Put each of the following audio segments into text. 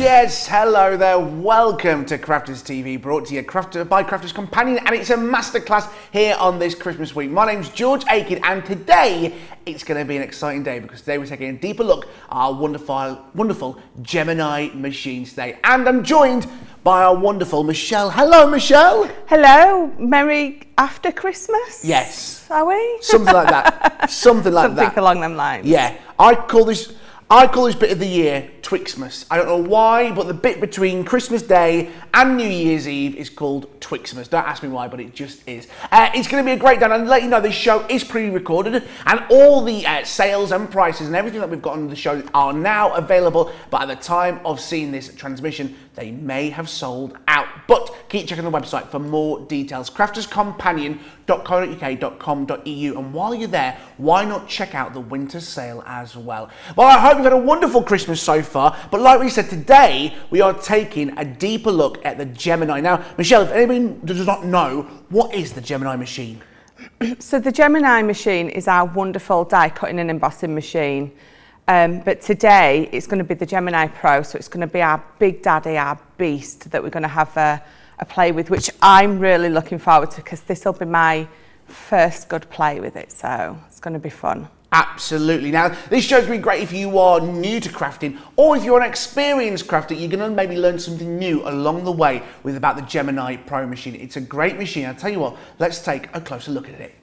Yes, hello there, welcome to Crafters TV, brought to you by Crafters Companion, and it's a masterclass here on this Christmas week. My name's George Akid, and today it's going to be an exciting day because today we're taking a deeper look at our wonderful Gemini machines today, and I'm joined by our wonderful Michelle. Hello, Michelle. Hello. Merry after Christmas. Yes. Are we? Something like that. Something like that. Something along them lines. Yeah. I call this bit of the year Twixmas. I don't know why, but the bit between Christmas Day and New Year's Eve is called Twixmas. Don't ask me why, but it just is. It's going to be a great day, and I'll let you know this show is pre-recorded, and all the sales and prices and everything that we've got on the show are now available, but at the time of seeing this transmission, they may have sold out. But keep checking the website for more details, crafterscompanion.co.uk.com.eu, and while you're there, why not check out the winter sale as well? Well, I hope you've had a wonderful Christmas so far, but like we said, today we are taking a deeper look at the Gemini. Now, Michelle, if anyone does not know, what is the Gemini machine? So the Gemini machine is our wonderful die cutting and embossing machine, but today it's going to be the Gemini Pro, so it's going to be our big daddy, our beast that we're going to have a play with, which I'm really looking forward to because this will be my first good play with it, so it's going to be fun. Absolutely. Now, this show's been great if you are new to crafting, or if you're an experienced crafter, you're going to maybe learn something new along the way with about the Gemini Pro machine. It's a great machine. I'll tell you what, let's take a closer look at it.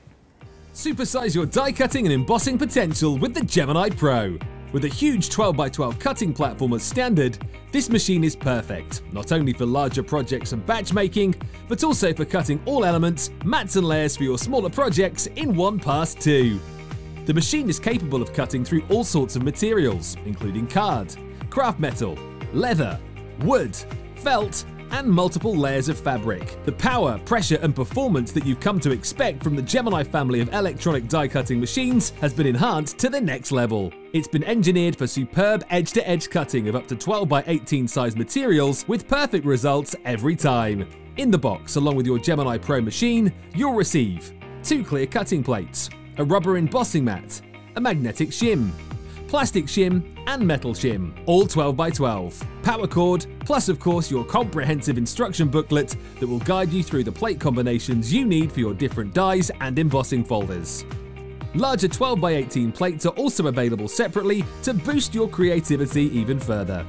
Supersize your die cutting and embossing potential with the Gemini Pro. With a huge 12x12 cutting platform as standard, this machine is perfect, not only for larger projects and batch making, but also for cutting all elements, mats and layers for your smaller projects in one pass too. The machine is capable of cutting through all sorts of materials, including card, craft metal, leather, wood, felt, and multiple layers of fabric. The power, pressure, and performance that you've come to expect from the Gemini family of electronic die-cutting machines has been enhanced to the next level. It's been engineered for superb edge-to-edge cutting of up to 12x18 size materials with perfect results every time. In the box, along with your Gemini Pro machine, you'll receive 2 clear cutting plates, a rubber embossing mat, a magnetic shim, plastic shim, and metal shim, all 12x12, power cord, plus of course your comprehensive instruction booklet that will guide you through the plate combinations you need for your different dies and embossing folders. Larger 12x18 plates are also available separately to boost your creativity even further.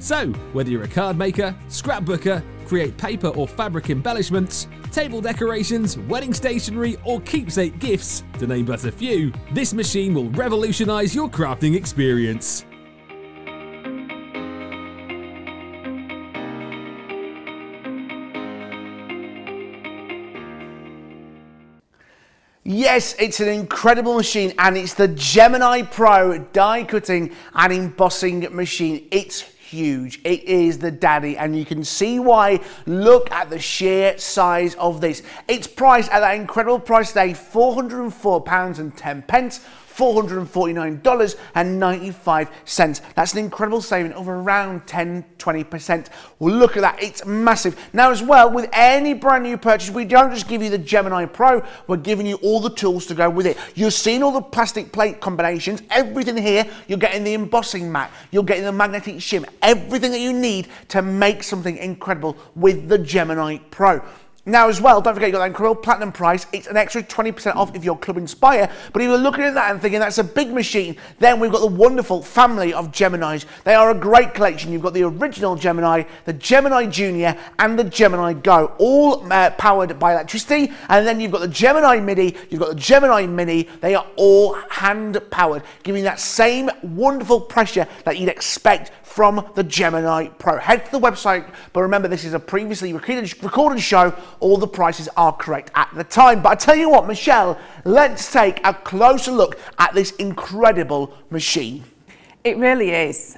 So, whether you're a card maker, scrapbooker, create paper or fabric embellishments, table decorations, wedding stationery, or keepsake gifts, to name but a few, this machine will revolutionize your crafting experience. Yes, it's an incredible machine, and it's the Gemini Pro die cutting and embossing machine. It's huge. It is the daddy, and you can see why. Look at the sheer size of this. It's priced at that incredible price today, £404.10. $449.95. That's an incredible saving of around 10–20%. Well, look at that, it's massive. Now as well, with any brand new purchase, we don't just give you the Gemini Pro, we're giving you all the tools to go with it. You're seeing all the plastic plate combinations, everything here, you're getting the embossing mat, you're getting the magnetic shim, everything that you need to make something incredible with the Gemini Pro. Now as well, don't forget you've got that incredible platinum price. It's an extra 20% off if you're Club Inspire, but if you're looking at that and thinking that's a big machine, then we've got the wonderful family of Geminis. They are a great collection. You've got the original Gemini, the Gemini Junior, and the Gemini Go, all powered by electricity, and then you've got the Gemini MIDI, you've got the Gemini Mini. They are all hand-powered, giving that same wonderful pressure that you'd expect from the Gemini Pro. Head to the website, but remember this is a previously recorded show. All the prices are correct at the time. But I tell you what, Michelle, let's take a closer look at this incredible machine. It really is.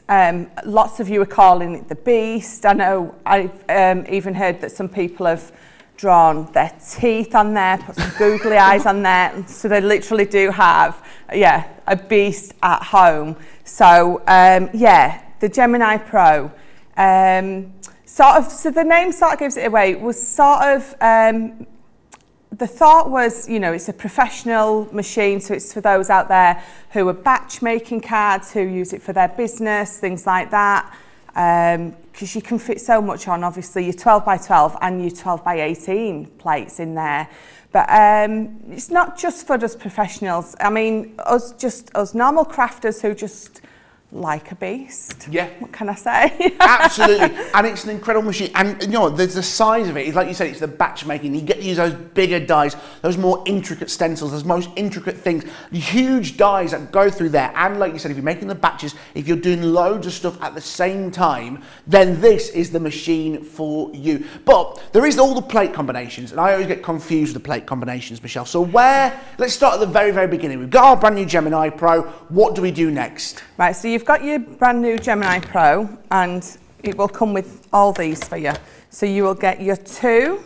Lots of you are calling it the beast. I know I've even heard that some people have drawn their teeth on there, put some googly eyes on there, so they literally do have, yeah, a beast at home. So, yeah, the Gemini Pro, so the name sort of gives it away. The thought was, you know, it's a professional machine, so it's for those out there who are batch making cards, who use it for their business, things like that. because you can fit so much on, obviously, your 12 by 12 and your 12 by 18 plates in there. But it's not just for us professionals. I mean, us normal crafters who just like a beast. Yeah. What can I say? Absolutely. And it's an incredible machine. And you know, there's the size of it. It's like you said, it's the batch making. You get to use those bigger dies, those more intricate stencils, those most intricate things, the huge dies that go through there. And like you said, if you're making the batches, if you're doing loads of stuff at the same time, then this is the machine for you. But there is all the plate combinations, and I always get confused with the plate combinations, Michelle. So let's start at the very, very beginning. We've got our brand new Gemini Pro. What do we do next? Right, so you've got your brand new Gemini Pro, and it will come with all these for you. So you will get your two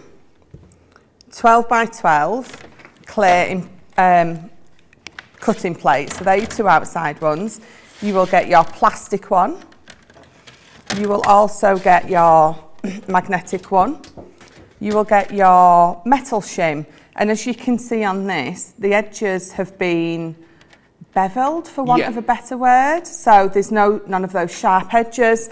12 by 12 clear cutting plates. So they're your two outside ones. You will get your plastic one. You will also get your magnetic one. You will get your metal shim. And as you can see on this, the edges have been beveled, for want of a better word, so there's none of those sharp edges.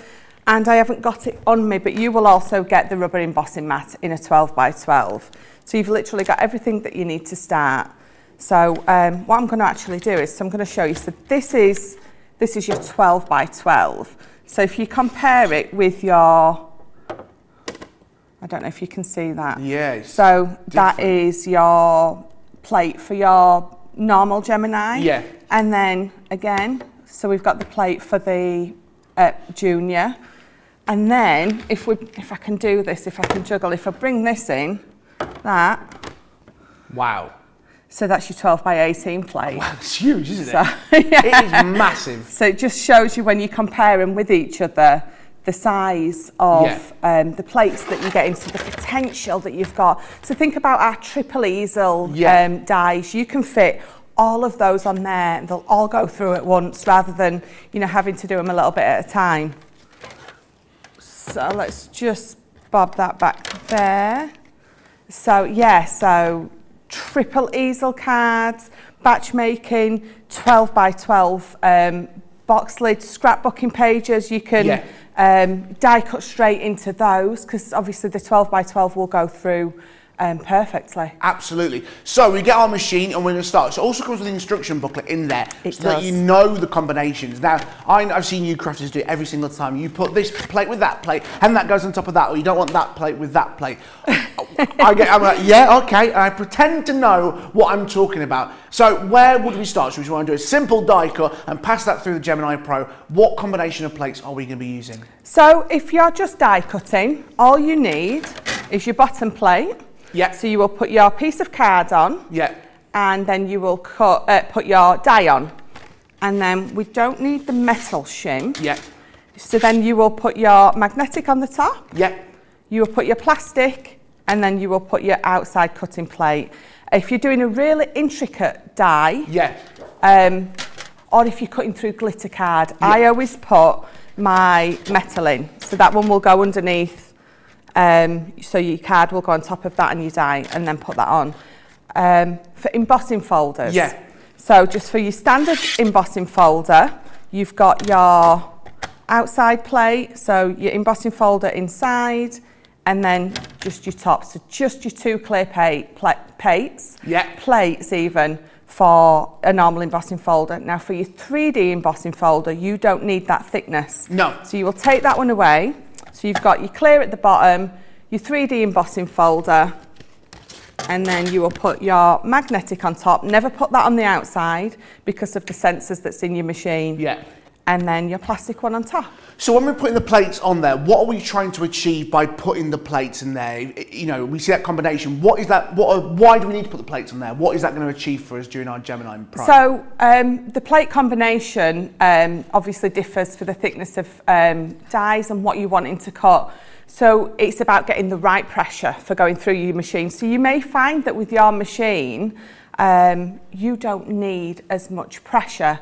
And I haven't got it on me, but you will also get the rubber embossing mat in a 12 by 12. So you've literally got everything that you need to start. So what I'm going to actually do is, so I'm going to show you. So this is your 12 by 12. So if you compare it with your, I don't know if you can see that. Yes. So different. That is your plate for your normal Gemini. Yeah. And then again, so we've got the plate for the Junior. And then if I can do this, if I can juggle, if I bring this in, that. Wow. So that's your 12 by 18 plate. Oh, wow, that's huge, isn't it? Yeah. It is massive. So it just shows you, when you compare them with each other, the size of the plates that you get into, the potential that you've got. So think about our triple easel dies. You can fit all of those on there, and they'll all go through at once, rather than, you know, having to do them a little bit at a time. So let's just bob that back there. So yeah, so triple easel cards, batch making, 12 by 12 box lid, scrapbooking pages. You can die cut straight into those, because obviously the 12 by 12 will go through perfectly. Absolutely. So we get our machine and we're going to start. So it also comes with an instruction booklet in there, so that you know the combinations. Now, I've seen you crafters do it every single time. You put this plate with that plate, and that goes on top of that, or you don't want that plate with that plate. I'm like, yeah, okay, and I pretend to know what I'm talking about. So where would we start? So we just want to do a simple die cut and pass that through the Gemini Pro. What combination of plates are we going to be using? So if you're just die cutting, all you need is your bottom plate. Yeah. So you will put your piece of card on. Yeah. And then you will cut, put your die on. And then we don't need the metal shim. Yeah. So then you will put your magnetic on the top. Yeah. You will put your plastic, and then you will put your outside cutting plate. If you're doing a really intricate die. Yeah. Or if you're cutting through glitter card, I always put my metal in. So that one will go underneath. So your card will go on top of that, and you die, and then put that on. For embossing folders, so just for your standard embossing folder, you've got your outside plate, so your embossing folder inside, and then just your top. So just your two clear plates even, for a normal embossing folder. Now for your 3D embossing folder, you don't need that thickness. No. So you will take that one away. So you've got your clear at the bottom, your 3D embossing folder, and then you will put your magnetic on top. Never put that on the outside because of the sensors that's in your machine. Yeah. And then your plastic one on top. So when we're putting the plates on there, what are we trying to achieve by putting the plates in there? You know, we see that combination. What is that? Why do we need to put the plates on there? What is that going to achieve for us during our Gemini Pro? So the plate combination obviously differs for the thickness of dies and what you're wanting to cut. So it's about getting the right pressure for going through your machine. So you may find that with your machine, you don't need as much pressure.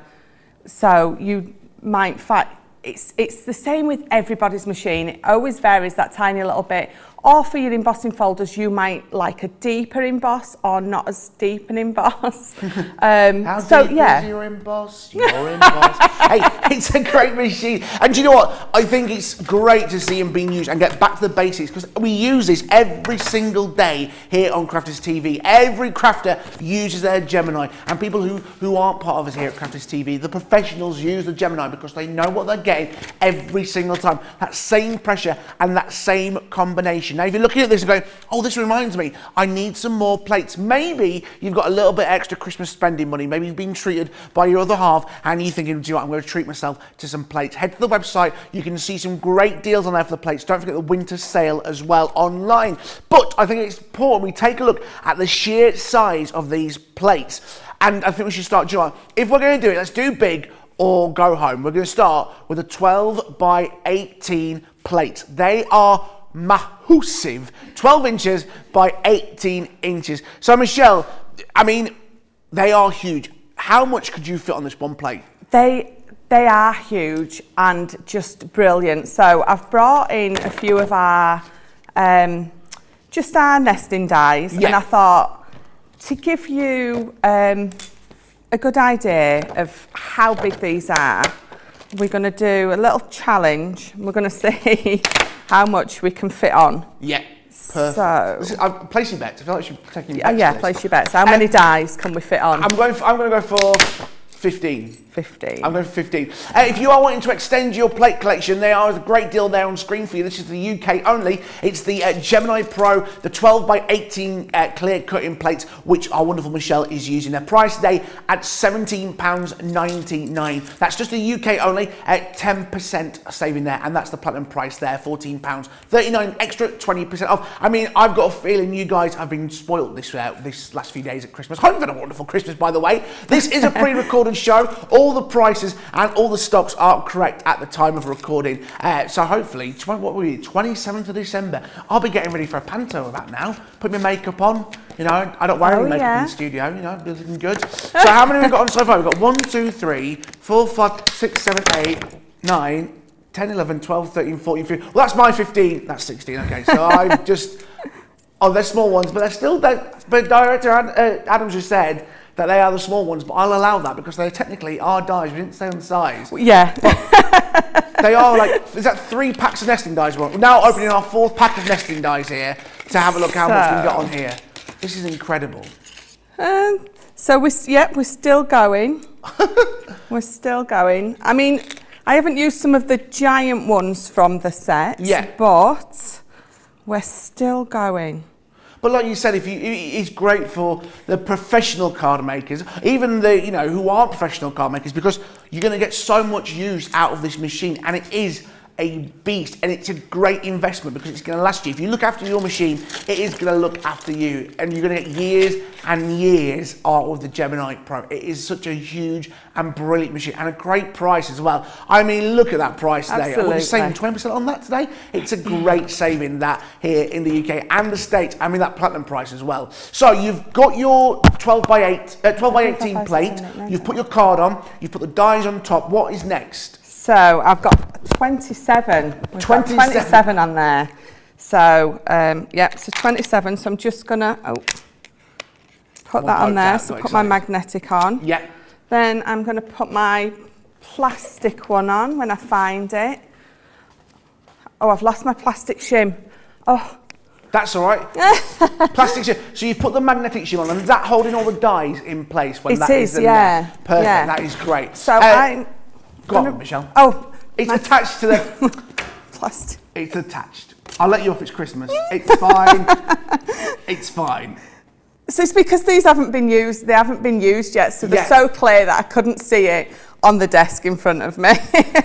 So you might find, it's the same with everybody's machine. It always varies that tiny little bit. Or for your embossing folders, you might like a deeper emboss or not as deep an emboss. How deep is your emboss? Your emboss. Hey, it's a great machine. And do you know what? I think it's great to see them being used and get back to the basics, because we use this every single day here on Crafters TV. Every crafter uses their Gemini. And people who aren't part of us here at Crafters TV, the professionals use the Gemini because they know what they're getting every single time. That same pressure and that same combination. Now, if you're looking at this and going, oh, this reminds me, I need some more plates. Maybe you've got a little bit extra Christmas spending money. Maybe you've been treated by your other half and you're thinking, do you know what, I'm going to treat myself to some plates. Head to the website. You can see some great deals on there for the plates. Don't forget the winter sale as well online. But I think it's important we take a look at the sheer size of these plates. And I think we should start, do you know what, if we're going to do it, let's do big or go home. We're going to start with a 12 by 18 plate. They are massive, 12 inches by 18 inches. So Michelle, I mean, they are huge. How much could you fit on this one plate? They are huge and just brilliant. So I've brought in a few of our, just our nesting dies. Yeah. And I thought, to give you a good idea of how big these are, we're going to do a little challenge. We're going to see how much we can fit on. Yeah, perfect. So, I'm placing bets. I feel like you're taking bets. Yeah, place your bets. How many dies can we fit on? I'm going to go for 15. 15. I'm going for 15. If you are wanting to extend your plate collection, there are a great deal there on screen for you. This is the UK only. It's the Gemini Pro, the 12 by 18 clear cutting plates, which our wonderful Michelle is using. Their price today at £17.99. That's just the UK only, at 10% saving there, and that's the platinum price there, £14.39 extra, 20% off. I mean, I've got a feeling you guys have been spoiled this last few days at Christmas. Hope you've had a wonderful Christmas, by the way. This is a pre-recorded show. All the prices and all the stocks are correct at the time of recording. So hopefully, what will be 27th of December? I'll be getting ready for a panto of that now. Put my makeup on. You know, I don't wear any makeup in the studio. You know, be looking good. So how many have we got on so far? We've got 1, 2, 3, 4, 5, 6, 7, 8, 9, 10, 11, 12, 13, 14, 15. Well, that's my 15. That's 16. Okay, so I've just... Oh, they're small ones, but they're still... But Director Adams just said... that they are the small ones, but I'll allow that because they technically are dies. We didn't say on the size. Yeah. But they are like, is that 3 packs of nesting dies? We're now opening our 4th pack of nesting dies here to have a look how much we've got on here. This is incredible. So, we're still going. We're still going. I mean, I haven't used some of the giant ones from the set, but we're still going. But like you said, it's great for the professional card makers, even the, you know, who aren't professional card makers, because you're going to get so much use out of this machine, and it is a beast, and it's a great investment because it's going to last you. If you look after your machine, it is going to look after you, and you're going to get years and years out of the Gemini Pro. It is such a huge and brilliant machine, and a great price as well. I mean, look at that price today. Absolutely. I was saving 20% on that today. It's a great saving that here in the UK and the States. I mean, that platinum price as well. So you've got your 12 by 18 plate. You've put your card on. You've put the dies on top. What is next? So I've got 27 on there. So, so 27. So I'm just going to put that on there. So put my magnetic on. Yeah. Then I'm going to put my plastic one on when I find it. Oh, I've lost my plastic shim. Oh. That's all right. Plastic shim. So you've put the magnetic shim on, and is that holding all the dies in place when that is in there? Perfect. Yeah. That is great. So Go on, Michelle. Oh. It's attached to the... plastic. It's attached. I'll let you off, it's Christmas. It's fine. It's fine. So it's because these haven't been used, they haven't been used yet, so they're so clear that I couldn't see it on the desk in front of me.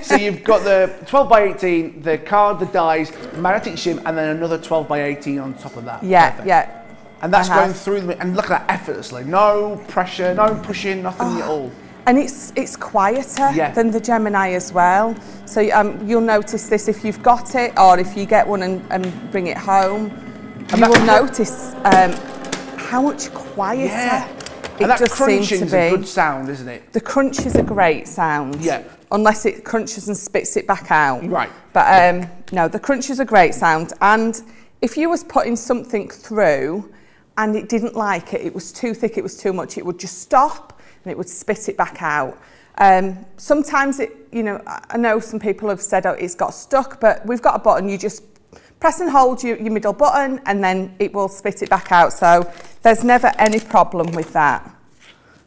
So you've got the 12 by 18, the card, the dies, magnetic shim, and then another 12 by 18 on top of that. Yeah, Perfect. And that's going through them, and look at that effortlessly. No pressure, no pushing, nothing at all. And it's quieter than the Gemini as well. So you'll notice this if you've got it, or if you get one and bring it home, and you will notice how much quieter it just seems to be. And that crunching's a good sound, isn't it? The crunch is a great sound. Yeah. Unless it crunches and spits it back out. Right. But no, the crunch is a great sound, and If you was putting something through and it didn't like it, it was too thick, it was too much, it would just stop and it would spit it back out. Sometimes it, you know, I know some people have said, oh, it's got stuck, but we've got a button, you just press and hold your middle button and then it will spit it back out. So there's never any problem with that.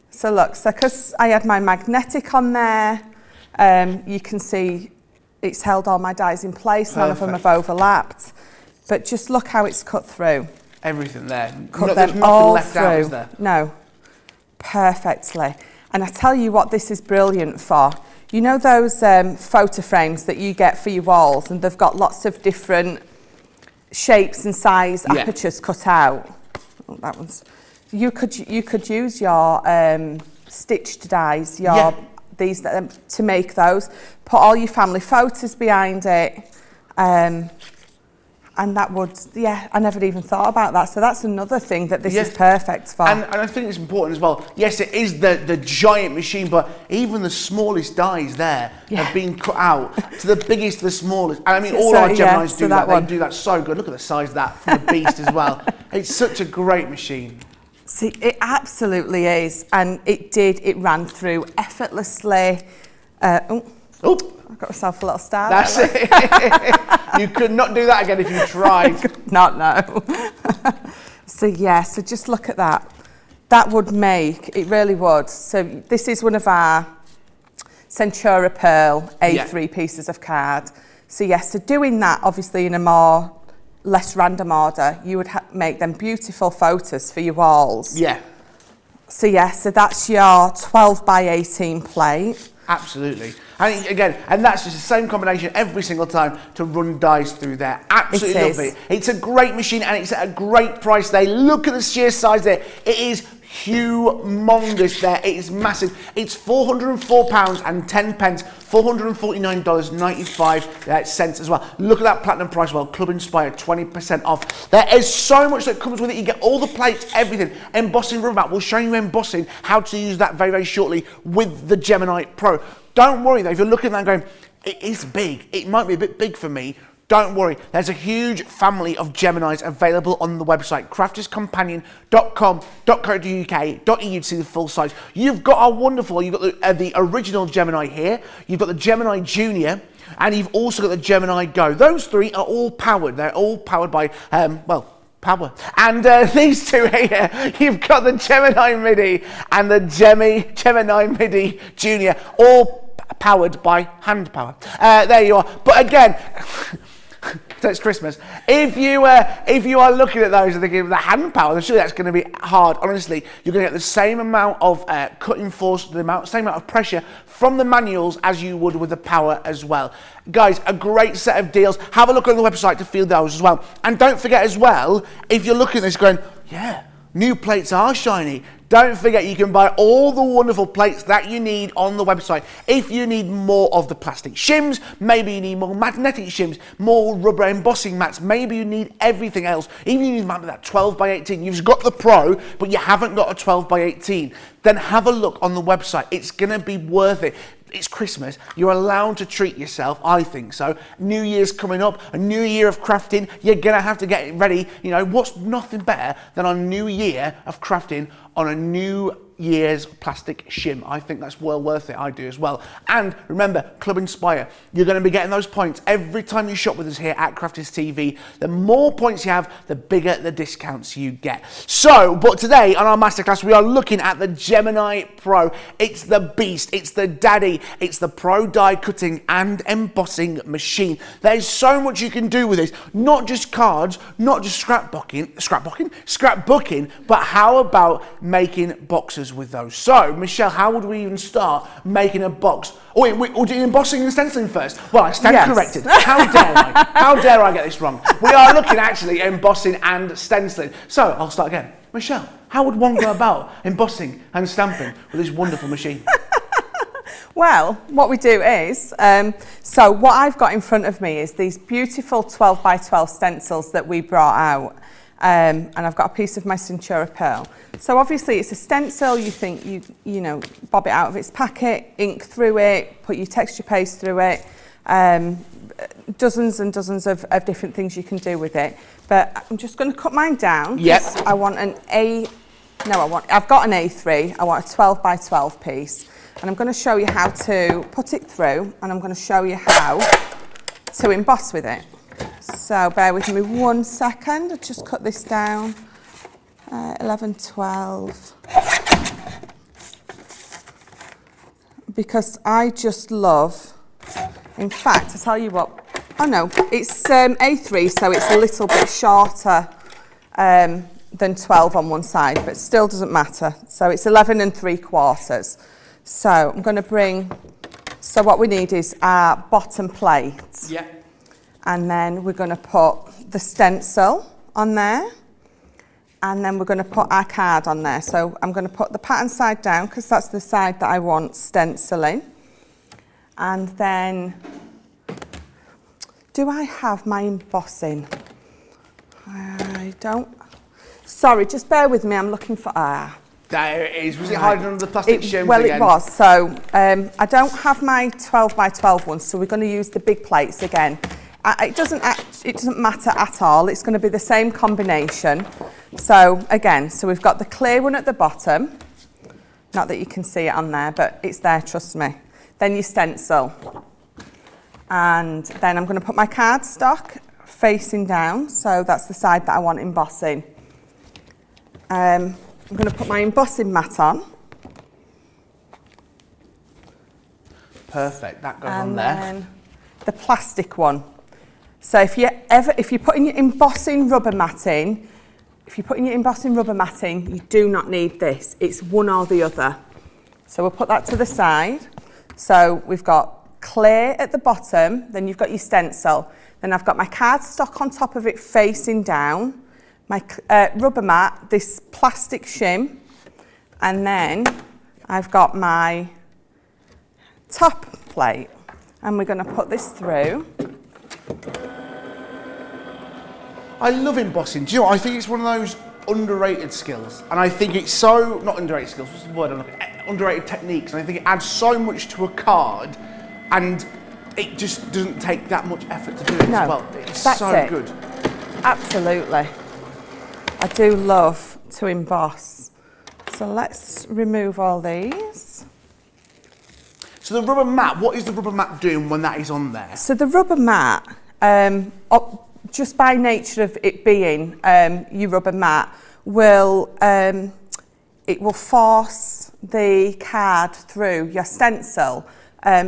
So look, so because I had my magnetic on there, you can see it's held all my dies in place. None of them have overlapped. But just look how it's cut through. Everything there. Cut them all through. No, perfectly. And I tell you what this is brilliant for. You know those photo frames that you get for your walls and they've got lots of different shapes and size apertures cut out? Oh, that one's... You could use your stitched dies, your these to make those. Put all your family photos behind it, and that would I never even thought about that. So that's another thing that this is perfect for. And I think it's important as well. Yes, it is the giant machine, but even the smallest dies there have been cut out to the biggest, to the smallest. And I mean, all our Geminis do that. They do that so good. Look at the size of that from the Beast as well. It's such a great machine. See, it absolutely is, and it did. It ran through effortlessly. Oh, I got myself a little star. That's it. You could not do that again if you tried. I could not, no. So yeah, so just look at that. That would make it, really would. So this is one of our Centura Pearl A3 pieces of card. So yes, so doing that obviously in a more less random order, you would make them beautiful photos for your walls. Yeah. So yeah, so that's your 12 by 18 plate. Absolutely. And again, and that's just the same combination every single time to run dies through there. Absolutely lovely. It's a great machine and it's at a great price there. Look at the sheer size there. It is humongous there. It is massive. It's £404.10, $449.95 as well. Look at that platinum price as well. Club Inspire, 20% off. There is so much that comes with it. You get all the plates, everything. Embossing roadmap. We'll show you embossing, how to use that very, very shortly with the Gemini Pro. Don't worry though, if you're looking at that and going, it is big, it might be a bit big for me. Don't worry, there's a huge family of Geminis available on the website, crafterscompanion.com.co.uk.eu to see the full size. You've got our wonderful, you've got the original Gemini here, you've got the Gemini Junior, and you've also got the Gemini Go. Those three are all powered. They're all powered by, power. And these two here, you've got the Gemini MIDI and the Gemini MIDI Junior, all powered by hand power. There you are. But again, it's Christmas. If you are looking at those and thinking of the hand power, I'm sure that's going to be hard. Honestly, you're going to get the same amount of cutting force, same amount of pressure from the manuals as you would with the power as well. Guys, a great set of deals. Have a look on the website to feel those as well. And don't forget as well, if you're looking at this going, yeah, new plates are shiny. Don't forget, you can buy all the wonderful plates that you need on the website. If you need more of the plastic shims, maybe you need more magnetic shims, more rubber embossing mats, maybe you need everything else. Even if you need that 12 by 18, you've got the Pro, but you haven't got a 12 by 18, then have a look on the website. It's gonna be worth it. It's Christmas, you're allowed to treat yourself, I think so. New Year's coming up, a new year of crafting, you're gonna have to get it ready. You know, what's nothing better than a new year of crafting on a new year's plastic shim? I think that's well worth it, I do as well. And remember, Club Inspire, you're gonna be getting those points every time you shop with us here at Crafters TV. The more points you have, the bigger the discounts you get. So, but today on our masterclass, we are looking at the Gemini Pro. It's the beast, it's the daddy, it's the pro die cutting and embossing machine. There's so much you can do with this, not just cards, not just scrapbooking, but how about making boxes with those? So, Michelle, how would we even start making a box? Oh, wait, we'll do embossing and stenciling first. Well, I stand corrected. How dare I? How dare I get this wrong? We are looking actually at embossing and stenciling. So, I'll start again. Michelle, how would one go about embossing and stamping with this wonderful machine? Well, what we do is, so what I've got in front of me is these beautiful 12 by 12 stencils that we brought out. And I've got a piece of my Centura Pearl. So obviously it's a stencil, you think, you know, bob it out of its packet, ink through it, put your texture paste through it, dozens and dozens of different things you can do with it. But I'm just going to cut mine down. Yes. I want an A. No, I've got an A3. I want a 12 by 12 piece. And I'm going to show you how to put it through, and I'm going to show you how to emboss with it. So bear with me 1 second. I'll just cut this down. 11, 12. Because I just love, in fact, I tell you what, oh no, it's A3, so it's a little bit shorter than 12 on one side, but still doesn't matter. So it's 11 3/4. So I'm going to bring, so what we need is our bottom plate. Yeah. And then we're going to put the stencil on there. And then we're going to put our card on there. So I'm going to put the pattern side down because that's the side that I want stenciling. And then, do I have my embossing? I don't. Sorry, just bear with me. I'm looking for, there it is. Was it hiding under the plastic shims again? Well, it was. So I don't have my 12 by 12 ones, so we're going to use the big plates again. It doesn't matter at all. It's going to be the same combination. So again, so we've got the clear one at the bottom. Not that you can see it on there, but it's there, trust me. Then your stencil. And then I'm going to put my cardstock facing down. So that's the side that I want embossing. I'm going to put my embossing mat on. Perfect, that goes on there. And then the plastic one. So if you're putting your embossing rubber mat in, you do not need this. It's one or the other. So we'll put that to the side. So we've got clear at the bottom, then you've got your stencil. Then I've got my cardstock on top of it facing down. My rubber mat, this plastic shim, and then I've got my top plate, and we're going to put this through. I love embossing. Do you know what? I think it's one of those underrated skills, and I think it's so, not underrated skills, what's the word I'm looking at? Underrated techniques, and I think it adds so much to a card, and it just doesn't take that much effort to do it as well. It's so good. Absolutely. I do love to emboss. So let's remove all these. So the rubber mat, what is the rubber mat doing when that is on there? So the rubber mat, just by nature of it being your rubber mat, will it will force the card through your stencil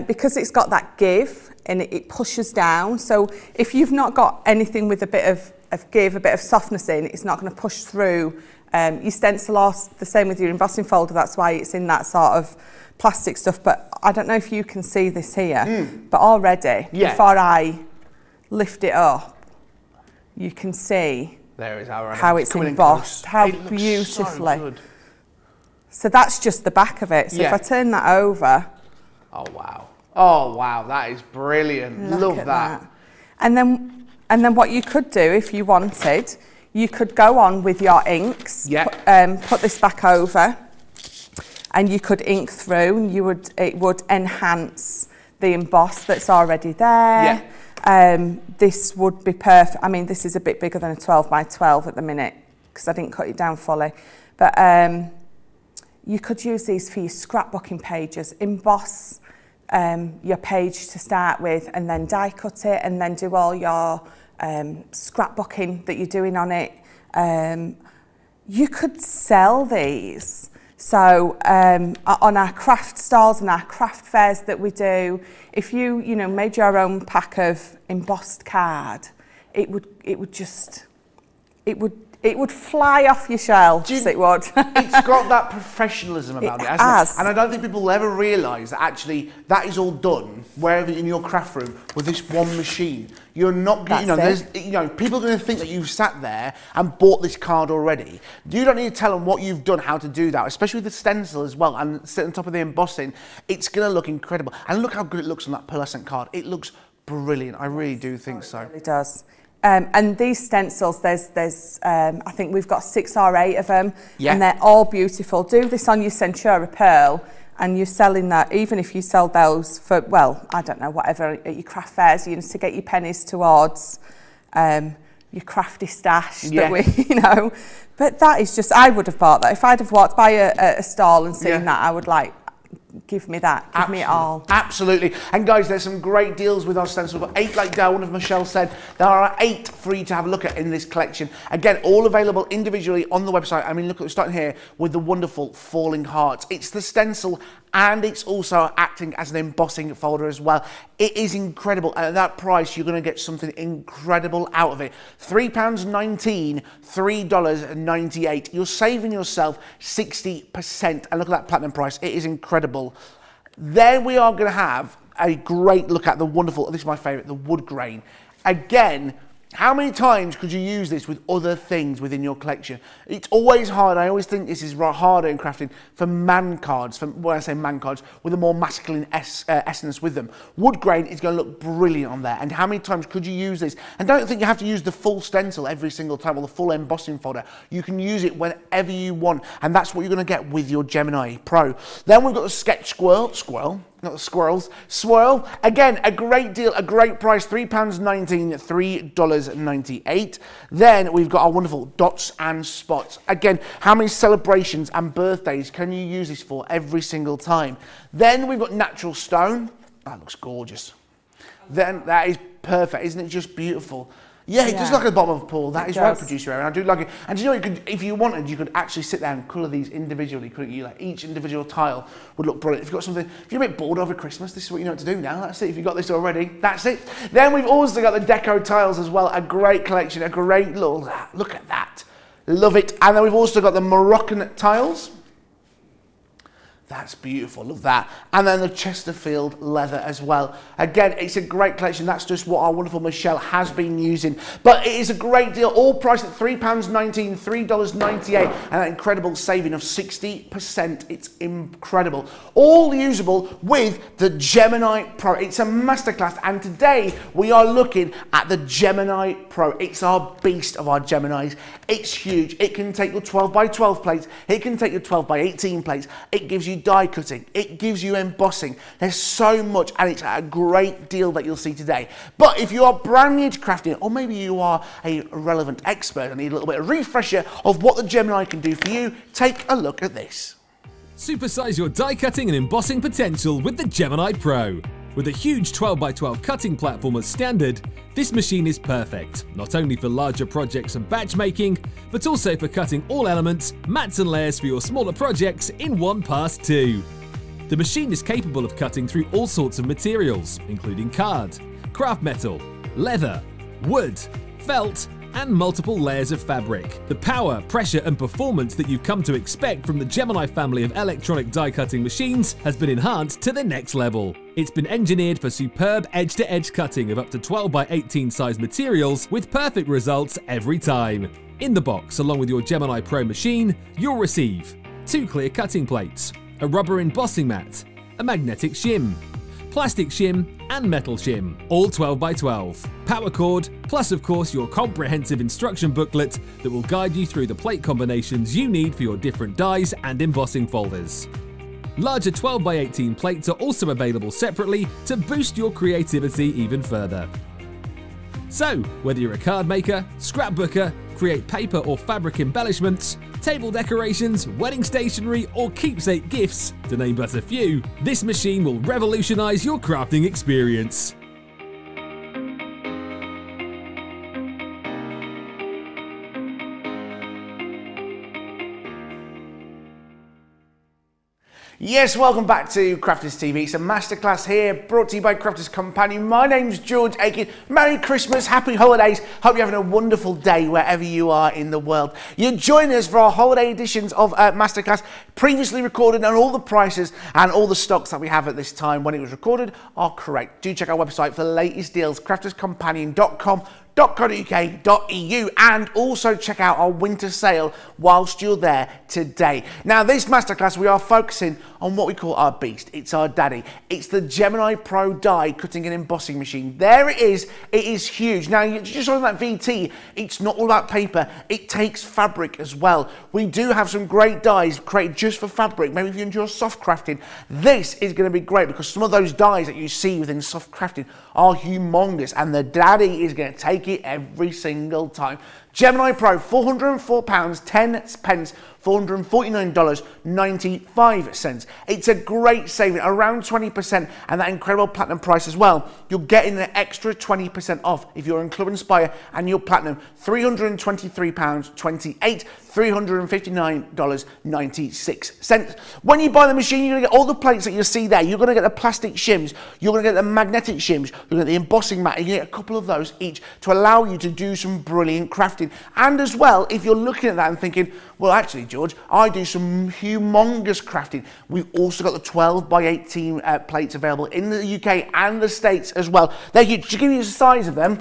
because it's got that give and it pushes down. So if you've not got anything with a bit of give, a bit of softness in, it's not going to push through your stencil, or the same with your embossing folder. That's why it's in that sort of plastic stuff. But I don't know if you can see this here, but already, before I lift it up, you can see there is how it's embossed, how beautifully. So, that's just the back of it. So if I turn that over. Oh, wow. Oh, wow, that is brilliant. Love that. And then what you could do, if you wanted, you could go on with your inks, put this back over, and you could ink through, and it would enhance the emboss that's already there. Yeah. This would be perfect. I mean, this is a bit bigger than a 12 by 12 at the minute, because I didn't cut it down fully. But you could use these for your scrapbooking pages, emboss your page to start with, and then die cut it, and then do all your scrapbooking that you're doing on it. You could sell these. So on our craft stalls and our craft fairs that we do, if you made your own pack of embossed card, it would fly off your shelves, it would. It's got that professionalism about it, hasn't it? And I don't think people will ever realise that actually that is all done wherever in your craft room with this one machine. You're not, people are going to think that you've sat there and bought this card already. You don't need to tell them what you've done, how to do that, especially with the stencil as well, and sitting on top of the embossing. It's going to look incredible. And look how good it looks on that pearlescent card. It looks brilliant. I really do think so. It really does. And these stencils, there's I think we've got 6 or 8 of them, and they're all beautiful. Do this on your Centura Pearl, and you're selling that, even if you sell those for, well, I don't know, whatever, at your craft fairs, you know, to get your pennies towards your crafty stash, yeah, that we, you know. But that is just, I would have bought that. If I'd have walked by a stall and seen, yeah, that, I would like, give me that, give me it all. Absolutely. And guys, there's some great deals with our stencils. We've got 8, like one of Michelle said. There are 8 free to have a look at in this collection. Again, all available individually on the website. I mean, look, we're starting here with the wonderful Falling Hearts. It's the stencil, and it's also acting as an embossing folder as well. It is incredible. At that price, you're going to get something incredible out of it. £3.19, $3.98. You're saving yourself 60%. And look at that platinum price. It is incredible. There we are going to have a great look at the wonderful, this is my favourite, the wood grain. Again, how many times could you use this with other things within your collection? It's always hard. I always think this is harder in crafting for man cards, for, when I say man cards, with a more masculine essence with them. Wood grain is going to look brilliant on there. And how many times could you use this? And don't think you have to use the full stencil every single time, or the full embossing folder. You can use it whenever you want. And that's what you're going to get with your Gemini Pro. Then we've got the Sketch Swirl. Again, a great deal, a great price, £3.19, $3.98. Then we've got our wonderful Dots and Spots. Again, how many celebrations and birthdays can you use this for every single time? Then we've got Natural Stone. That looks gorgeous. Then that is perfect, isn't it just beautiful? Yeah, it does look like the bottom of a pool. That is right, producer Aaron. I do like it. And you know, you could, if you wanted, you could actually sit there and colour these individually, couldn't you? Like each individual tile would look brilliant. If you've got something, if you're a bit bored over Christmas, this is what you know what to do now. That's it. If you've got this already, that's it. Then we've also got the deco tiles as well. A great collection, a great little, look at that. Love it. And then we've also got the Moroccan tiles. That's beautiful, love that. And then the Chesterfield leather as well. Again, it's a great collection. That's just what our wonderful Michelle has been using. But it is a great deal, all priced at £3.19, $3.98, and that incredible saving of 60%. It's incredible. All usable with the Gemini Pro. It's a masterclass, and today we are looking at the Gemini Pro. It's our beast of our Geminis. It's huge. It can take your 12x12 plates. It can take your 12x18 plates. It gives you die cutting, it gives you embossing. There's so much, and it's a great deal that you'll see today. But if you are brand new to crafting, or maybe you are a relevant expert and need a little bit of refresher of what the Gemini can do for you, take a look at this. Supersize your die cutting and embossing potential with the Gemini Pro. With a huge 12x12 cutting platform as standard, this machine is perfect, not only for larger projects and batch making, but also for cutting all elements, mats and layers for your smaller projects in one pass too. The machine is capable of cutting through all sorts of materials, including card, craft metal, leather, wood, felt, and multiple layers of fabric. The power, pressure, and performance that you've come to expect from the Gemini family of electronic die-cutting machines has been enhanced to the next level. It's been engineered for superb edge-to-edge cutting of up to 12x18 size materials with perfect results every time. In the box, along with your Gemini Pro machine, you'll receive 2 clear cutting plates, a rubber embossing mat, a magnetic shim, plastic shim, and metal shim, all 12x12, power cord, plus of course your comprehensive instruction booklet that will guide you through the plate combinations you need for your different dies and embossing folders. Larger 12x18 plates are also available separately to boost your creativity even further. So, whether you're a card maker, scrapbooker, create paper or fabric embellishments, table decorations, wedding stationery, or keepsake gifts, to name but a few, this machine will revolutionize your crafting experience. Yes, welcome back to Crafters TV. It's a masterclass here, brought to you by Crafters Companion. My name's George Akid. Merry Christmas, happy holidays. Hope you're having a wonderful day wherever you are in the world. You're joining us for our holiday editions of Masterclass, previously recorded, and all the prices and all the stocks that we have at this time when it was recorded are correct. Do check our website for the latest deals, crafterscompanion.com. gemini.co.uk.eu, and also check out our winter sale whilst you're there today. Now, this masterclass, we are focusing on what we call our beast. It's our daddy. It's the Gemini Pro die cutting and embossing machine. There it is. It is huge. Now, you just saw that VT. It's not all about paper. It takes fabric as well. We do have some great dies created just for fabric. Maybe if you enjoy soft crafting, this is going to be great, because some of those dies that you see within soft crafting are humongous, and the daddy is going to take it every single time. Gemini Pro, £404.10, $449.95. It's a great saving, around 20%, and that incredible platinum price as well. You'll get in an extra 20% off if you're in Club Inspire and you're platinum, £323.28, $359.96. When you buy the machine, you're going to get all the plates that you see there. You're going to get the plastic shims, you're going to get the magnetic shims, you're going to get the embossing mat, and you get a couple of those each to allow you to do some brilliant crafting. And as well, if you're looking at that and thinking, well, actually, George, I do some humongous crafting, we've also got the 12x18 plates available in the UK and the States as well. They're huge. To give you the size of them,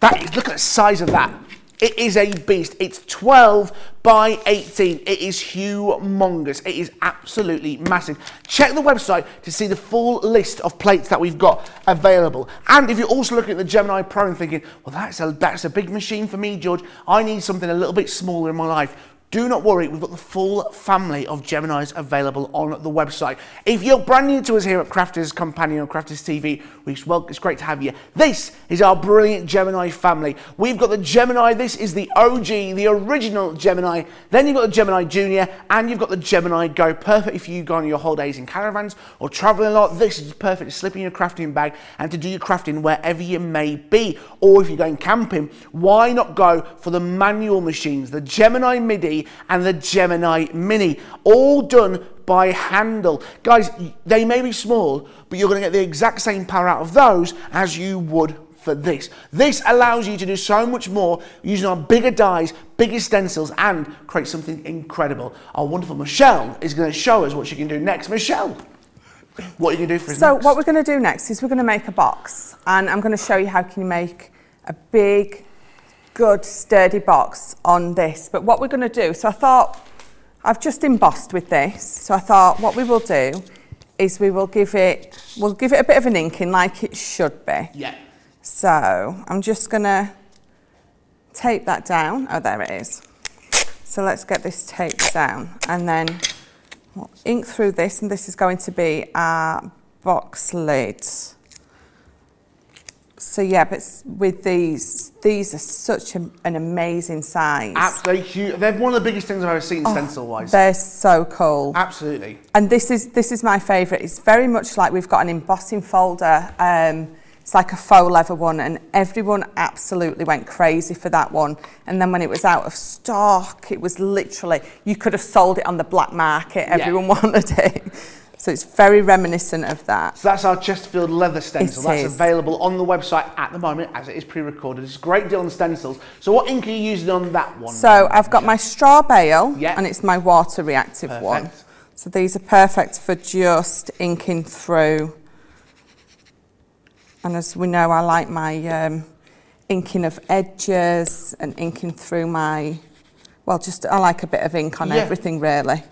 that is, look at the size of that. It is a beast. It's 12x18. It is humongous. It is absolutely massive. Check the website to see the full list of plates that we've got available. And if you're also looking at the Gemini Pro and thinking, well, that's a big machine for me, George, I need something a little bit smaller in my life, do not worry, we've got the full family of Geminis available on the website. If you're brand new to us here at Crafters Companion on Crafters TV, well, it's great to have you. This is our brilliant Gemini family. We've got the Gemini, this is the OG, the original Gemini. Then you've got the Gemini Junior, and you've got the Gemini Go. Perfect if you go on your holidays in caravans or traveling a lot. This is perfect to slip in your crafting bag and to do your crafting wherever you may be. Or if you're going camping, why not go for the manual machines, the Gemini MIDI and the Gemini Mini, all done by handle. Guys, they may be small, but you're going to get the exact same power out of those as you would for this. This allows you to do so much more using our bigger dies, bigger stencils, and create something incredible. Our wonderful Michelle is going to show us what she can do next. Michelle, what are you going to do for us next? So what we're going to do next is we're going to make a box, and I'm going to show you how can you make a big, good sturdy box on this. But what we're going to do, so I thought, I've just embossed with this, so I thought what we will do is we will give it, we'll give it a bit of an inking like it should be. Yeah. So I'm just going to tape that down. Oh, there it is. So let's get this taped down, and then we'll ink through this, and this is going to be our box lid. So yeah, but with these are such an amazing size. Absolutely huge. They're one of the biggest things I've ever seen, stencil-wise. They're so cool. Absolutely. And this is my favourite. It's very much like we've got an embossing folder. It's like a faux leather one, and everyone absolutely went crazy for that one. And then when it was out of stock, it was literally, you could have sold it on the black market. Everyone wanted it. So it's very reminiscent of that. So that's our Chesterfield leather stencil. That's available on the website at the moment as it is pre-recorded. It's a great deal on stencils. So what ink are you using on that one? So I've got my straw bale and it's my water reactive one. So these are perfect for just inking through. And as we know, I like my inking of edges and inking through my, well, just I like a bit of ink on everything really.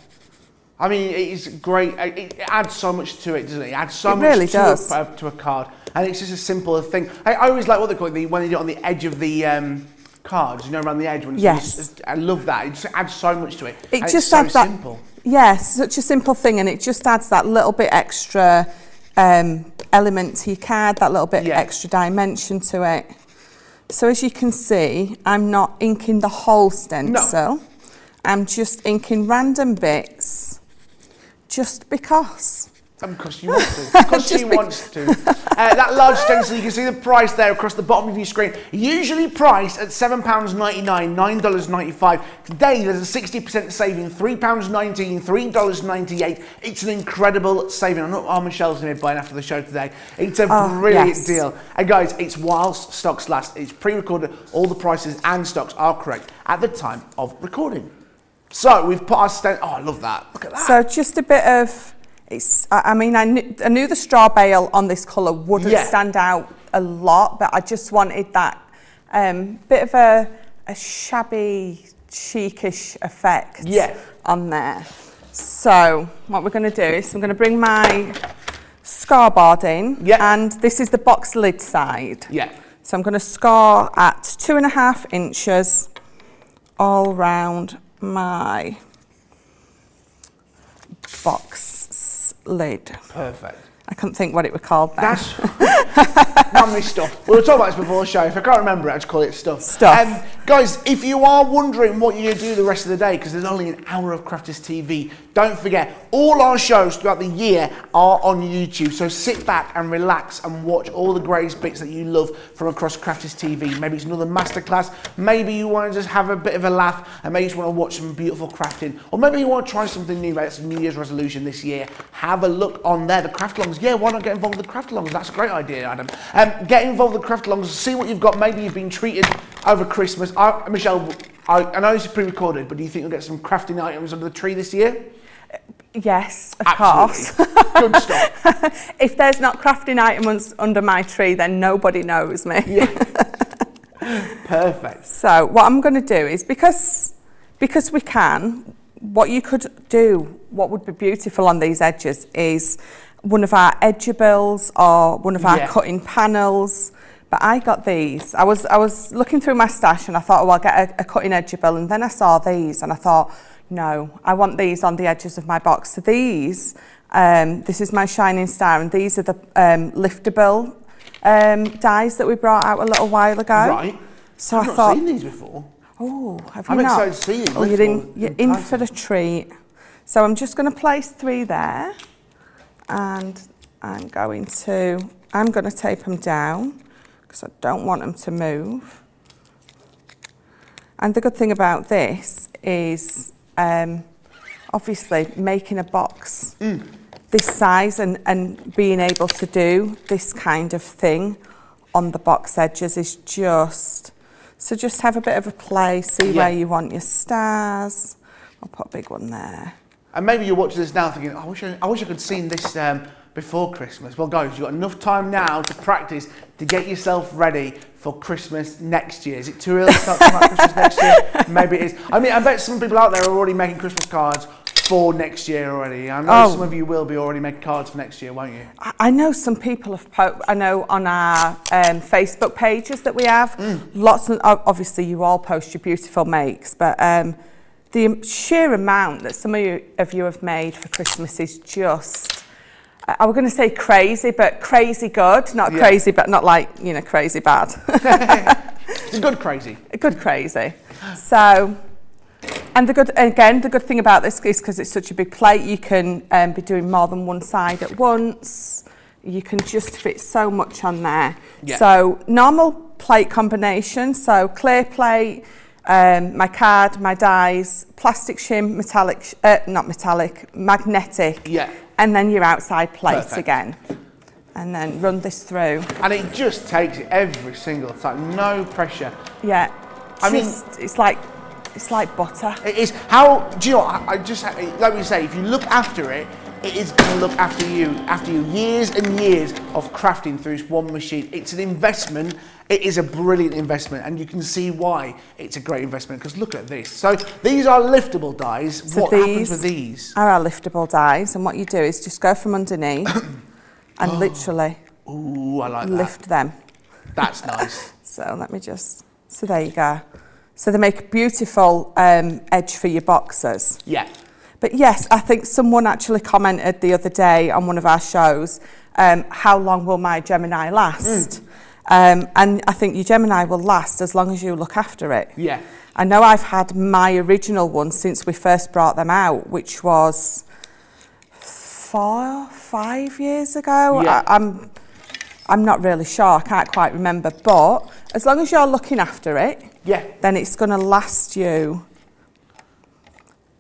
I mean, it is great. It adds so much to it, doesn't it? It adds so much to a card. And it's just a simple thing. I always like what they call it, when they do it on the edge of the cards, you know, around the edge. When it's I love that. It just adds so much to it. It just adds that. Simple. Yeah, such a simple thing. And it just adds that little bit extra element to your card, that little bit extra dimension to it. So as you can see, I'm not inking the whole stencil. No. I'm just inking random bits. Just because. Because you want to. Because she wants to. That large stencil, you can see the price there across the bottom of your screen. Usually priced at £7.99, $9.95. Today there's a 60% saving, £3.19, $3.98. It's an incredible saving. I know Michelle's going to be buying after the show today. It's a brilliant deal. And guys, it's whilst stocks last. It's pre-recorded. All the prices and stocks are correct at the time of recording. So we've put our stencil, oh I love that, look at that. So just a bit of, I knew the straw bale on this colour wouldn't stand out a lot, but I just wanted that Bit of a shabby, chicish effect on there. So what we're going to do is I'm going to bring my scareboard in, and this is the box lid side. So I'm going to score at 2.5 inches all round my box lid. Perfect. I couldn't think what it was called then. That's memory stuff. We were talking about this before the show. If I can't remember it, I just call it stuff. Guys, if you are wondering what you're going to do the rest of the day, because there's only an hour of Crafters TV, don't forget, all our shows throughout the year are on YouTube. So sit back and relax and watch all the greatest bits that you love from across Crafters TV. Maybe it's another masterclass. Maybe you want to just have a bit of a laugh, and maybe you just want to watch some beautiful crafting. Or maybe you want to try something new, like it's a New Year's resolution this year. Have a look on there, the craft alongs. Yeah, why not get involved with the craft alongs? That's a great idea, Adam. Get involved with the craft alongs, see what you've got. Maybe you've been treated over Christmas. Michelle, I know this is pre-recorded, but do you think you'll get some crafting items under the tree this year? Yes, of course. Good stuff. If there's not crafting items under my tree, then nobody knows me. Perfect. So what I'm going to do is, because we can, what you could do, what would be beautiful on these edges is one of our edgeables or one of our cutting panels. But I got these. I was looking through my stash and I thought, oh, I'll get a cutting edgeable. And then I saw these and I thought, no, I want these on the edges of my box. So these, this is my Shining Star, and these are the liftable dies that we brought out a little while ago. Right. So I've not seen these before. Oh, have you not? I'm excited to see them. Oh, you're in for a treat. So I'm just going to place 3 there, and I'm going to tape them down because I don't want them to move. And the good thing about this is, obviously, making a box this size and being able to do this kind of thing on the box edges is just... So just have a bit of a play, see where you want your stars. I'll put a big one there. And maybe you're watching this now thinking, I wish I could have seen this before Christmas. Well, guys, you've got enough time now to practice to get yourself ready for Christmas next year. Is it too early to start talking about Christmas next year? Maybe it is. I mean, I bet some people out there are already making Christmas cards for next year already. I know some of you will be already making cards for next year, won't you? I know some people have posted, I know on our Facebook pages that we have, lots of, obviously you all post your beautiful makes, but the sheer amount that some of you have made for Christmas is just... I was going to say crazy, but crazy good. Not crazy, but not like, you know, crazy bad. Good crazy. Good crazy. So, and the good thing about this is because it's such a big plate, you can be doing more than one side at once. You can just fit so much on there. So normal plate combination, so clear plate, my card, my dies, plastic shim, magnetic. And then your outside plates again. And then run this through. And it just takes it every single time, no pressure. I mean, it's like butter. It is. How, do you know, I just, like we say, if you look after it, it is going to look after you years and years of crafting through this one machine. It's an investment. It is a brilliant investment, and you can see why it's a great investment, because look at this. So these are liftable dies. So what happens with these? Are our liftable dies, and what you do is just go from underneath and literally lift them. That's nice. So let me just, so there you go. So they make a beautiful edge for your boxes. But yes, I think someone actually commented the other day on one of our shows, how long will my Gemini last? And I think your Gemini will last as long as you look after it. I know I've had my original one since we first brought them out, which was 4 or 5 years ago. I'm not really sure, I can't quite remember, but as long as you're looking after it, then it's going to last you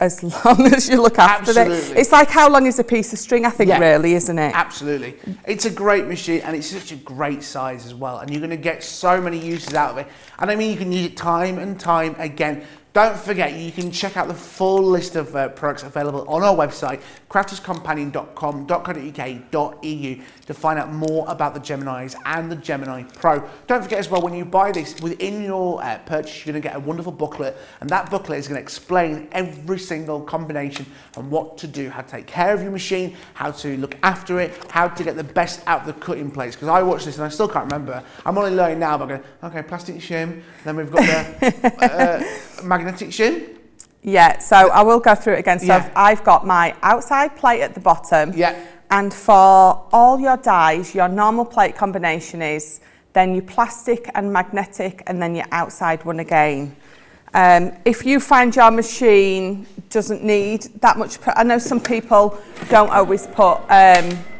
as long as you look after it. It's like how long is a piece of string, I think, really, isn't it? Absolutely. It's a great machine, and it's such a great size as well, and you're going to get so many uses out of it. And I mean, you can use it time and time again. Don't forget, you can check out the full list of products available on our website, crafterscompanion.com.co.uk.eu, to find out more about the Geminis and the Gemini Pro. Don't forget as well, when you buy this, within your purchase, you're going to get a wonderful booklet, and that booklet is going to explain every single combination and what to do, how to take care of your machine, how to look after it, how to get the best out of the cutting place. Because I watched this and I still can't remember. I'm only learning now by going, okay, plastic shim, then we've got the magnetic shim. Yeah, so I will go through it again. So yeah. I've got my outside plate at the bottom. Yeah. And for all your dies, your normal plate combination is then your plastic and magnetic, and then your outside one again. If you find your machine doesn't need that much, I know some people don't always put,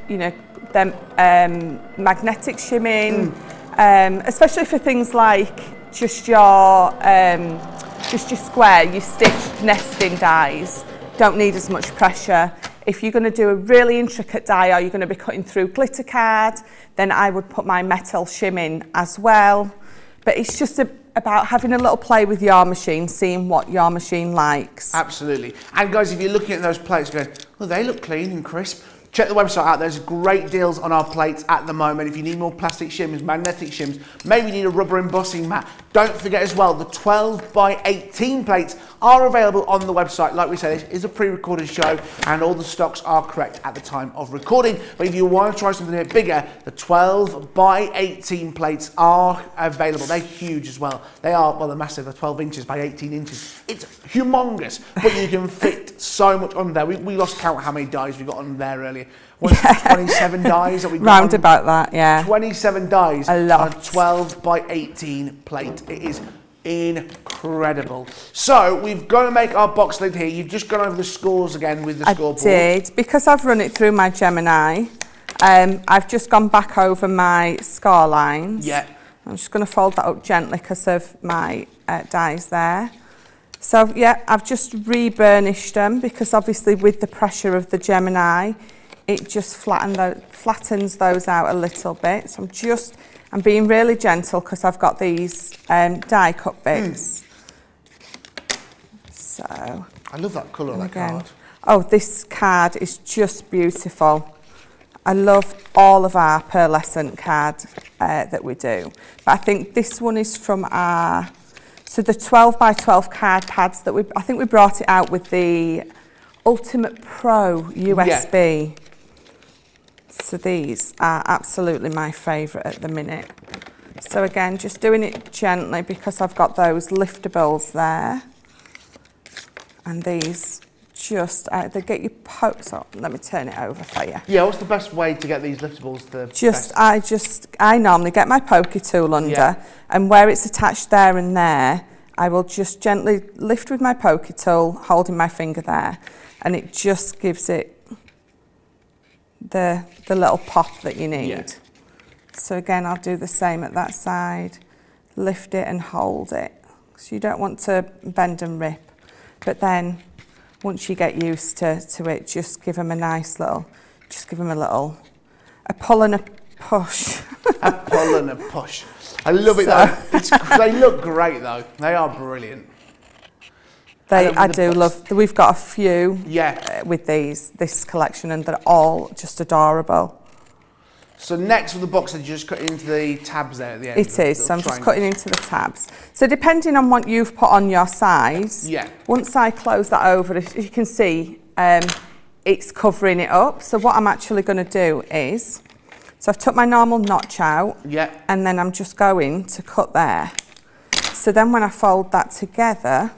you know, them magnetic shim in, especially for things like just your square, your stitched nesting dies, don't need as much pressure. If you're going to do a really intricate die, or you're going to be cutting through glitter card, then I would put my metal shim in as well. But it's just about having a little play with your machine, seeing what your machine likes. Absolutely. And guys, if you're looking at those plates going, well, they look clean and crisp, check the website out. There's great deals on our plates at the moment. If you need more plastic shims, magnetic shims, maybe you need a rubber embossing mat. Don't forget as well, the 12 by 18 plates are available on the website. Like we say, this is a pre-recorded show and all the stocks are correct at the time of recording. But if you want to try something a bit bigger, the 12 by 18 plates are available. They're huge as well. They are, well, they're massive. They're 12 inches by 18 inches. It's humongous, but you can fit so much on there. We lost count how many dies we got on there earlier. Yeah. 27 dies that we got. Round about that, yeah. 27 dies on a 12 by 18 plate. It is incredible. So we've got to make our box lid here. You've just gone over the scores again with the scoreboard. I did, because I've run it through my Gemini. I've just gone back over my score lines. Yeah. I'm just going to fold that up gently because of my dies there. So yeah, I've just re-burnished them because obviously with the pressure of the Gemini, it just flattens those out a little bit. So I'm being really gentle because I've got these die cut bits. So I love that colour, that card. Oh, this card is just beautiful. I love all of our pearlescent card that we do. But I think this one is from our, so the 12 by 12 card pads that I think we brought it out with the Ultimate Pro USB. Yeah. So these are absolutely my favourite at the minute. So again, just doing it gently because I've got those liftables there. And these just, they get you poked up. Let me turn it over for you. Yeah, what's the best way to get these liftables? I normally get my pokey tool under, yeah, and where it's attached there and there, I will just gently lift with my pokey tool, holding my finger there, and it just gives it the little pop that you need. Yeah. So again, I'll do the same at that side, lift it and hold it. So you don't want to bend and rip, but then once you get used to it, just give them a nice little, a pull and a push. A pull and a push. I love it though. They look great though. They are brilliant. We've got a few, yeah, with this collection, and they're all just adorable. So next with the box, you just cut into the tabs there at the end. It is, so I'm just cutting into the tabs. So depending on what you've put on your size, yeah, once I close that over, as you can see, it's covering it up. So what I'm actually going to do is, so I've took my normal notch out, yeah, and then I'm just going to cut there. So then when I fold that together,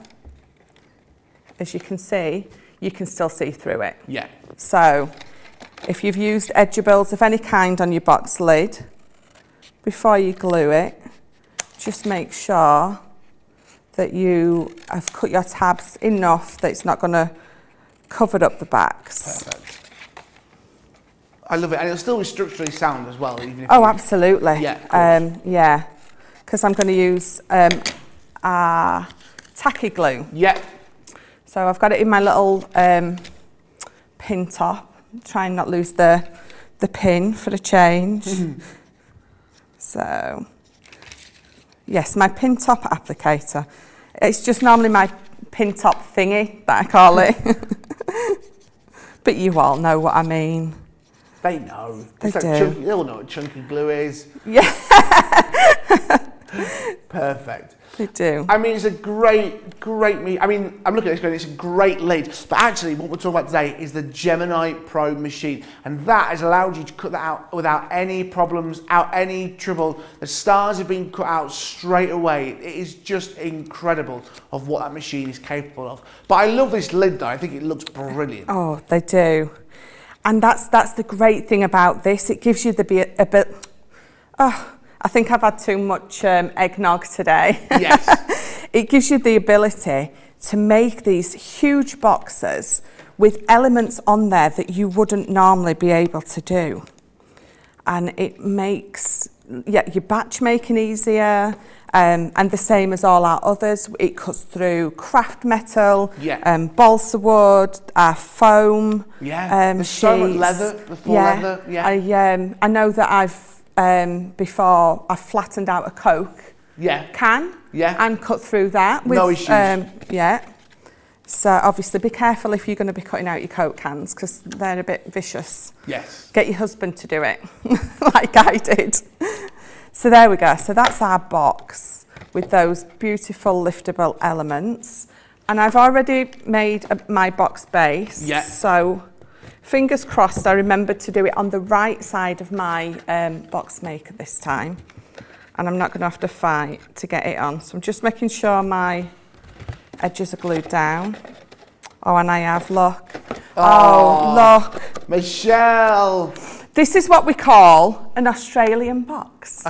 as you can see, you can still see through it. Yeah. So if you've used edgeables of any kind on your box lid, before you glue it, just make sure that you have cut your tabs enough that it's not going to cover up the backs. Perfect. I love it, and it'll still be structurally sound as well. Even if absolutely. Yeah, yeah, because I'm going to use our tacky glue. Yeah. So I've got it in my little pin top. Try and not lose the pin for a change. So, yes, my pin top applicator. It's just normally my pin top thingy that I call it. But you all know what I mean. They know. They all know what chunky glue is. Yeah. Perfect. They do. I mean, it's a great, great meet. I mean, I'm looking at this going, it's a great lead. But actually, what we're talking about today is the Gemini Pro machine. And that has allowed you to cut that out without any problems, without any trouble. The stars have been cut out straight away. It is just incredible of what that machine is capable of. But I love this lid, though. I think it looks brilliant. Oh, they do. And that's the great thing about this. It gives you the I think I've had too much eggnog today. Yes. It gives you the ability to make these huge boxes with elements on there that you wouldn't normally be able to do. And it makes your batch making easier, and the same as all our others. It cuts through craft metal, balsa wood, our foam, sheets. So much leather, leather. Yeah. I know that I've before I flattened out a Coke can and cut through that with no issues. So obviously be careful if you're going to be cutting out your Coke cans because they're a bit vicious. Yes. Get your husband to do it like I did. So there we go. So that's our box with those beautiful liftable elements. And I've already made my box base. So fingers crossed I remembered to do it on the right side of my box maker this time, and I'm not going to have to fight to get it on. So I'm just making sure my edges are glued down. Oh, and I have, look. Oh, look. Michelle. This is what we call an Australian box.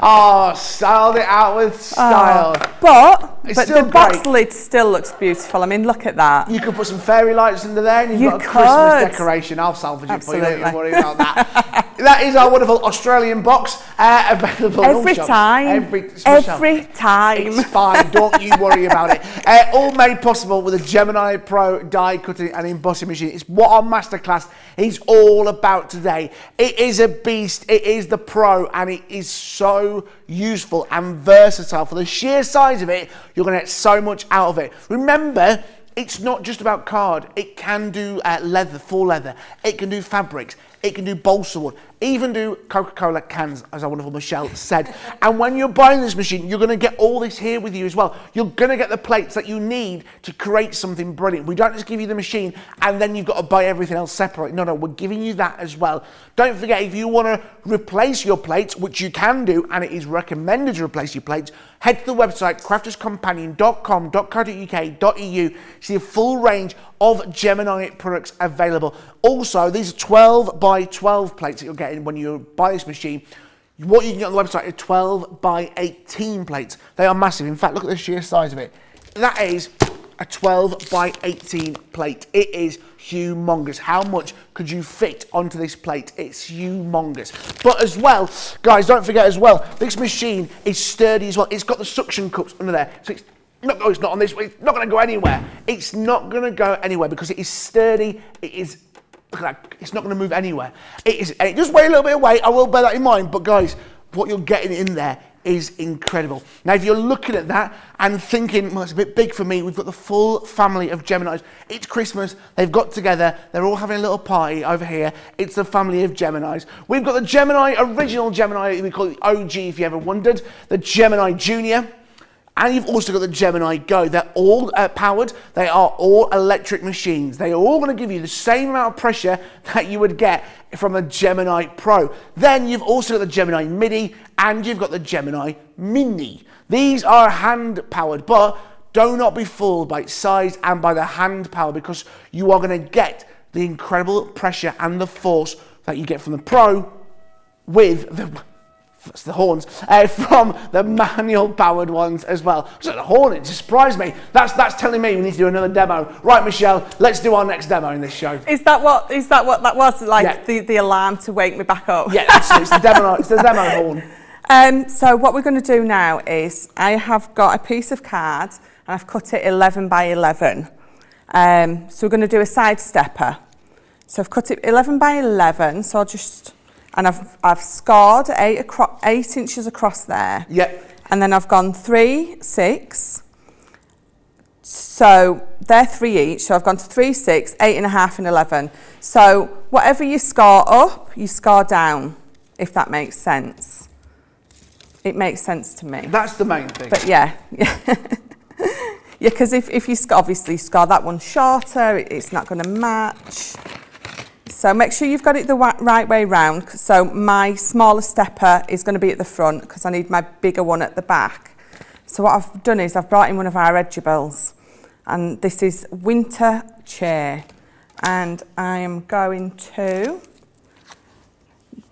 Oh, styled it out with style. But the box lid still looks beautiful. I mean, look at that. You could put some fairy lights under there and you've got a Christmas decoration. I'll salvage it for you, don't you worry about that. That is our wonderful Australian box, available every time. Every time. It's fine, don't you worry about it. All made possible with a Gemini Pro die cutting and embossing machine. It's what our masterclass is all about today. It is a beast, it is the Pro, and it is so useful and versatile. For the sheer size of it, you're going to get so much out of it. Remember, it's not just about card. It can do leather, full leather. It can do fabrics. It can do balsa wood. Even do Coca-Cola cans, as our wonderful Michelle said. And when you're buying this machine, you're going to get all this here with you as well. You're going to get the plates that you need to create something brilliant. We don't just give you the machine and then you've got to buy everything else separate. No, no, we're giving you that as well. Don't forget, if you want to replace your plates, which you can do, and it is recommended to replace your plates, head to the website crafterscompanion.com.co.uk.eu to see a full range of Gemini products available. Also, these are 12 by 12 plates that you'll get. And when you buy this machine, what you can get on the website are 12 by 18 plates. They are massive. In fact, look at the sheer size of it. That is a 12 by 18 plate. It is humongous. How much could you fit onto this plate? It's humongous. But as well, guys, don't forget as well, this machine is sturdy as well. It's got the suction cups under there, so it's not on this. It's not going to go anywhere. It's not going to go anywhere because it is sturdy. It is. Look at that, it's not going to move anywhere. It does weigh a little bit of weight, I will bear that in mind, but guys, what you're getting in there is incredible. Now, if you're looking at that and thinking, well, it's a bit big for me, we've got the full family of Geminis. It's Christmas, they've got together, they're all having a little party over here. It's the family of Geminis. We've got the Gemini, original Gemini, we call it OG if you ever wondered, the Gemini Junior. And you've also got the Gemini Go. They're all powered. They are all electric machines. They are all going to give you the same amount of pressure that you would get from a Gemini Pro. Then you've also got the Gemini MIDI and you've got the Gemini Mini. These are hand powered, but do not be fooled by its size and by the hand power, because you are going to get the incredible pressure and the force that you get from the Pro with the... That's the horns, from the manual powered ones as well. So the horn, it surprised me. That's telling me we need to do another demo. Right, Michelle, let's do our next demo in this show. Is that what that was, like the alarm to wake me back up? Yeah, it's the demo horn. So what we're going to do now is I have got a piece of card and I've cut it 11 by 11. So we're going to do a side stepper. So I've cut it 11 by 11, so I'll just and I've scarred 8 inches across there. Yep. And then I've gone 3, 6. So they're 3 each. So I've gone to 3, 6, 8.5 and 11. So whatever you scar up, you scar down, if that makes sense. It makes sense to me. That's the main thing. But yeah. Yeah, because if you obviously scar that one shorter, it's not going to match. So make sure you've got it the right way round. So my smaller stepper is going to be at the front because I need my bigger one at the back. So what I've done is I've brought in one of our edgeables, and this is Winter Chair. And I am going to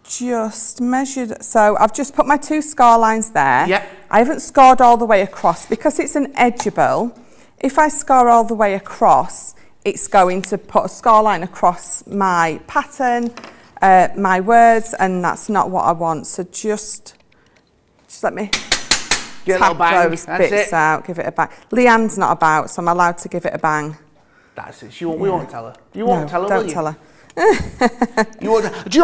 just measure. So I've just put my 2 scar lines there. Yep. I haven't scarred all the way across because it's an edgeable. If I scar all the way across, it's going to put a scar line across my pattern, my words, and that's not what I want. So just let me tap those bits out, give it a bang. Leanne's not about, so I'm allowed to give it a bang. That's it. We won't tell her. You won't tell her, will you? Don't tell her. Do you know,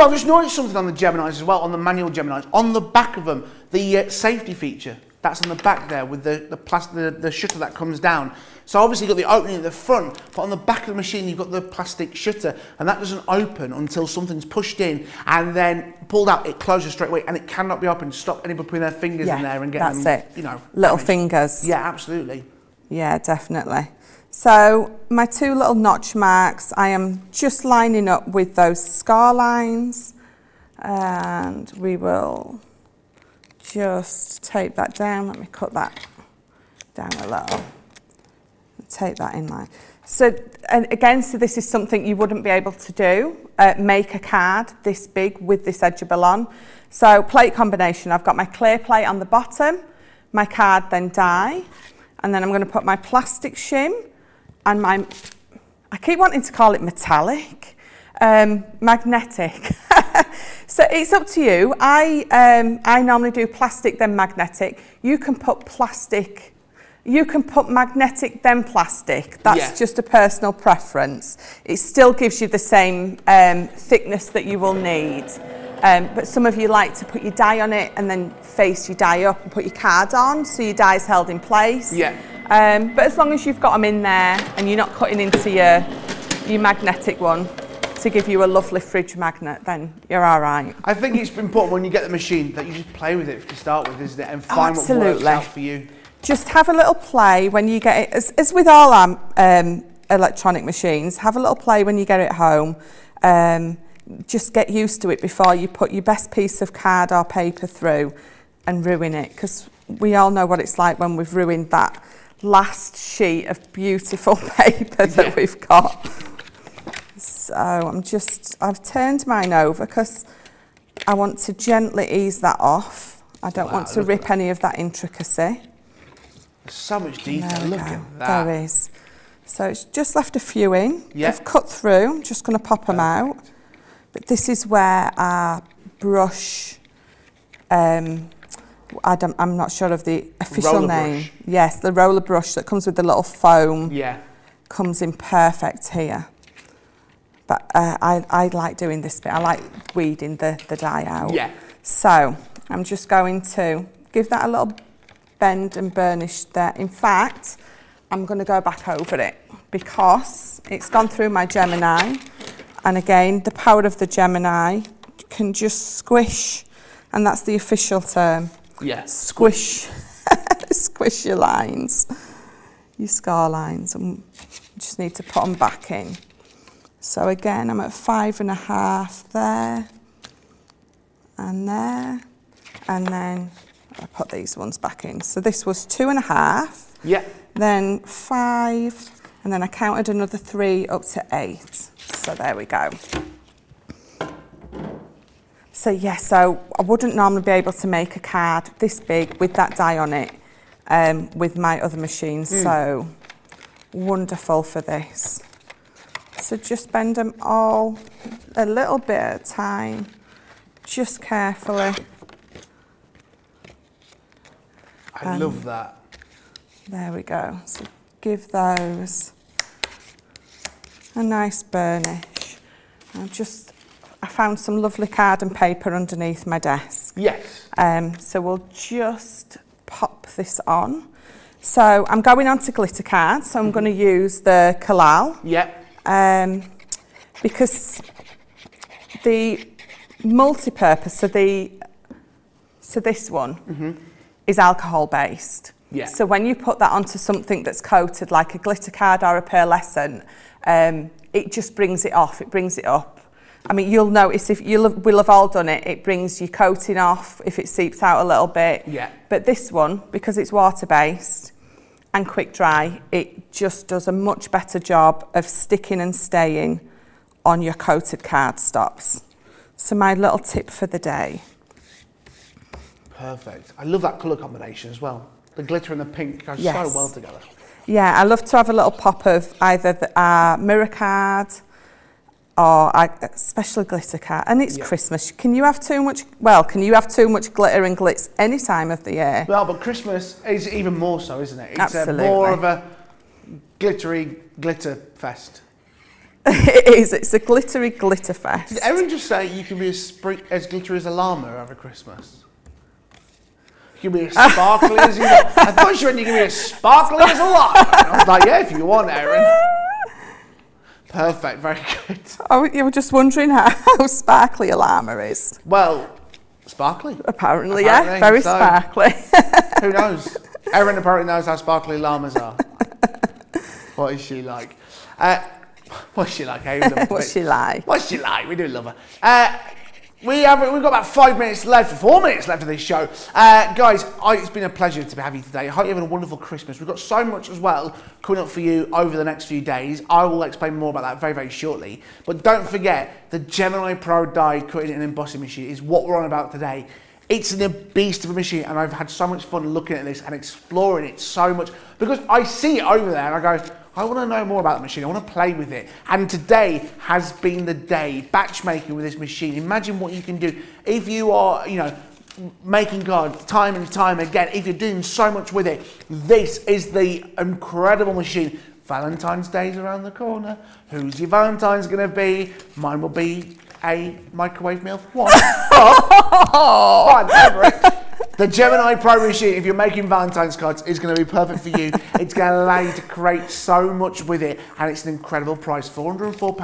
I've just noticed something on the Geminis as well, on the manual Geminis, on the back of them, the safety feature, that's on the back there with the shutter that comes down. So obviously you've got the opening at the front, but on the back of the machine you've got the plastic shutter, and that doesn't open until something's pushed in and then pulled out. It closes straight away, and it cannot be opened to stop anybody putting their fingers in there and getting them, you know, little fingers. Yeah, absolutely. Yeah, definitely. So my 2 little notch marks, I am just lining up with those scar lines, and we will just tape that down. Let me cut that down a little. Tape that in line. So, and again, so this is something you wouldn't be able to do. Make a card this big with this edgeable on. So plate combination, I've got my clear plate on the bottom, my card then die, and then I'm going to put my plastic shim and my, I keep wanting to call it metallic, magnetic. So it's up to you. I normally do plastic then magnetic. You can put plastic, you can put magnetic then plastic. That's just a personal preference. It still gives you the same thickness that you will need. But some of you like to put your die on it and then face your die up and put your card on so your die is held in place. Yeah. But as long as you've got them in there and you're not cutting into your magnetic one to give you a lovely fridge magnet, then you're all right. I think it's important when you get the machine that you just play with it to start with, isn't it? And find what works out for you. Just have a little play when you get it. As with all our electronic machines, have a little play when you get it home. Just get used to it before you put your best piece of card or paper through and ruin it, because we all know what it's like when we've ruined that last sheet of beautiful paper that we've got. So I've turned mine over because I want to gently ease that off. I don't want to rip any of that intricacy. There's so much detail, look at that. There is. So it's just left a few in. Yep. I've cut through, I'm just going to pop them out. But this is where our brush, I'm not sure of the official name. Brush. Yes, the roller brush that comes with the little foam comes in perfect here. But I like doing this bit. I like weeding the die out. Yeah. So I'm just going to give that a little bend and burnish there. In fact, I'm going to go back over it because it's gone through my Gemini. And again, the power of the Gemini can just squish, and that's the official term. Yeah. Squish. Squish your lines, your scar lines, and you just need to put them back in. So again, I'm at 5.5 there, and there, and then I put these ones back in. So this was 2.5, then 5, and then I counted another 3 up to 8. So there we go. So yeah, so I wouldn't normally be able to make a card this big with that die on it with my other machines. So wonderful for this. So just bend them all a little bit at a time, just carefully. I love that. There we go. So give those a nice burnish. I found some lovely card and paper underneath my desk. Yes. So we'll just pop this on. So I'm going on to glitter cards, so I'm going to use the Kalal. Yep. Because the multi-purpose, so this one is alcohol based. Yeah. So when you put that onto something that's coated like a glitter card or a pearlescent, it just brings it off, it brings it up. I mean, you'll notice, if we'll have all done it, it brings your coating off if it seeps out a little bit. Yeah. But this one, because it's water-based and quick dry, it just does a much better job of sticking and staying on your coated card stops. So my little tip for the day. Perfect. I love that colour combination as well. The glitter and the pink goes so well together. Yeah, I love to have a little pop of either the mirror card, or a special glitter card. And it's Christmas. Can you have too much? Well, can you have too much glitter and glitz any time of the year? Well, but Christmas is even more so, isn't it? It's absolutely more of a glittery glitter fest. It is. It's a glittery glitter fest. Did Erin just say you can be as glittery as a llama over Christmas? You can be as sparkly as you want. I thought she meant you can be as sparkly as a llama. And I was like, yeah, if you want, Erin. Perfect, very good. Oh, you were just wondering how sparkly a llama is. Well, sparkly. Apparently, yeah, very so. Sparkly. Who knows? Erin apparently knows how sparkly llamas are. What is she like? What's she like, Erin? What's she like? What's she like? We do love her. We've got about 5 minutes left, 4 minutes left of this show. Guys, it's been a pleasure to have you today. I hope you're having a wonderful Christmas. We've got so much as well coming up for you over the next few days. I will explain more about that very, very shortly. But don't forget, the Gemini Pro die cutting and embossing machine is what we're on about today. It's a beast of a machine, and I've had so much fun looking at this and exploring it so much, because I see it over there and I go, I want to know more about the machine, I want to play with it. And today has been the day, batchmaking with this machine. Imagine what you can do if you are, you know, making cards time and time again, if you're doing so much with it. This is the incredible machine. Valentine's Day's around the corner. Who's your Valentine's going to be? Mine will be a microwave meal. What? The Gemini Pro machine, if you're making Valentine's cards, is going to be perfect for you. It's going to allow you to create so much with it, and it's an incredible price. £404.10,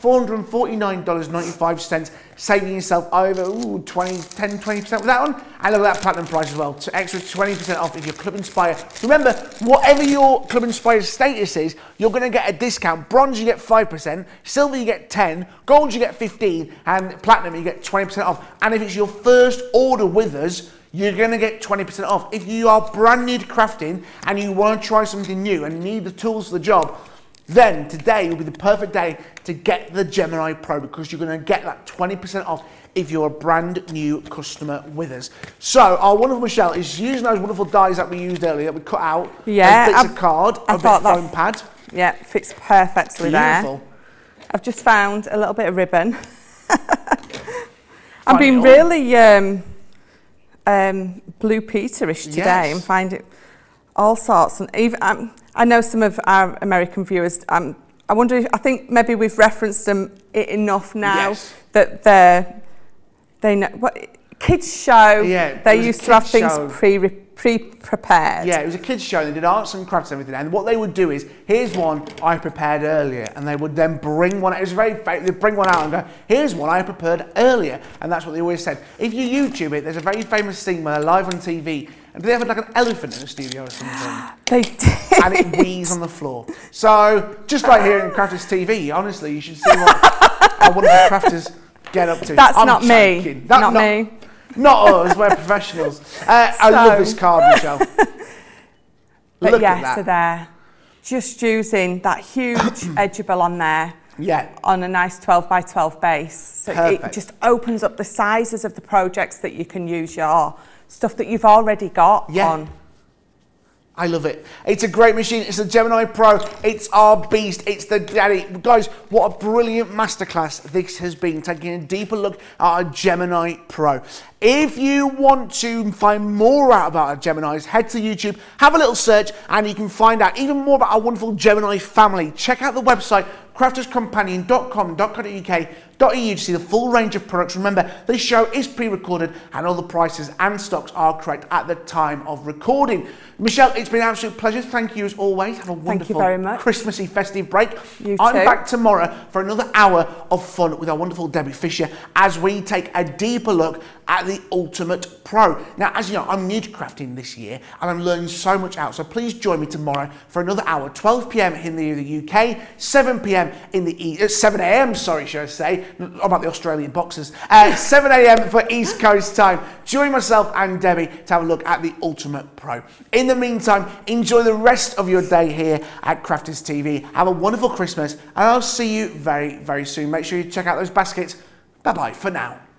$449.95, saving yourself over 10-20% with that one. And look at that platinum price as well, so extra 20% off if you're Club Inspire. Remember, whatever your Club Inspire status is, you're going to get a discount. Bronze, you get 5%, silver, you get 10%, gold, you get 15%, and platinum, you get 20% off. And if it's your first order with us, you're going to get 20% off. If you are brand new to crafting and you want to try something new and need the tools for the job, then today will be the perfect day to get the Gemini Pro, because you're going to get that 20% off if you're a brand new customer with us. So our wonderful Michelle is using those wonderful dies that we used earlier that we cut out. Yeah, a bit of card, a bit of foam pad. Yeah, fits perfectly. Beautiful. There. I've just found a little bit of ribbon. I've been really... Blue Peter-ish today, and find it all sorts. And even I know some of our American viewers. I wonder if, I think maybe we've referenced them enough now that they know what kids show. Yeah, they used to have things pre-prepared. Yeah, it was a kids show. They did arts and crafts and everything. And what they would do is, here's one I prepared earlier, and they would then bring one. It was very fake. They'd bring one out and go, here's one I prepared earlier, and that's what they always said. If you YouTube it, there's a very famous scene where they're live on TV, and they have like an elephant in the studio or something. They did. And it wheezes on the floor. So just right here in Crafters TV, honestly, you should see what our wonderful crafters get up to. That's not me. That's not me. Not us, we're professionals. I love this card, Michelle. But look at that. So there, just using that huge edgeable on there. Yeah. On a nice 12x12 base. So it just opens up the sizes of the projects that you can use your stuff that you've already got on. I love it. It's a great machine. It's the Gemini Pro. It's our beast. It's the daddy. Guys, what a brilliant masterclass this has been, taking a deeper look at our Gemini Pro. If you want to find more out about our Geminis, head to YouTube, have a little search, and you can find out even more about our wonderful Gemini family. Check out the website, crafterscompanion.com.co.uk. to see the full range of products. Remember, this show is pre-recorded and all the prices and stocks are correct at the time of recording. Michelle, it's been an absolute pleasure. Thank you as always. Have a wonderful Christmassy festive break. I'm back tomorrow for another hour of fun with our wonderful Debbie Fisher as we take a deeper look at the Ultimate Pro. Now, as you know, I'm new to crafting this year and I'm learning so much out, so please join me tomorrow for another hour, 12 p.m. in the UK, 7 p.m. in the 7 a.m. sorry, should I say, about the Australian boxers, 7 a.m. for East Coast time. Join myself and Debbie to have a look at the Ultimate Pro. In the meantime, enjoy the rest of your day here at Crafters TV. Have a wonderful Christmas and I'll see you very, very soon. Make sure you check out those baskets. Bye-bye for now.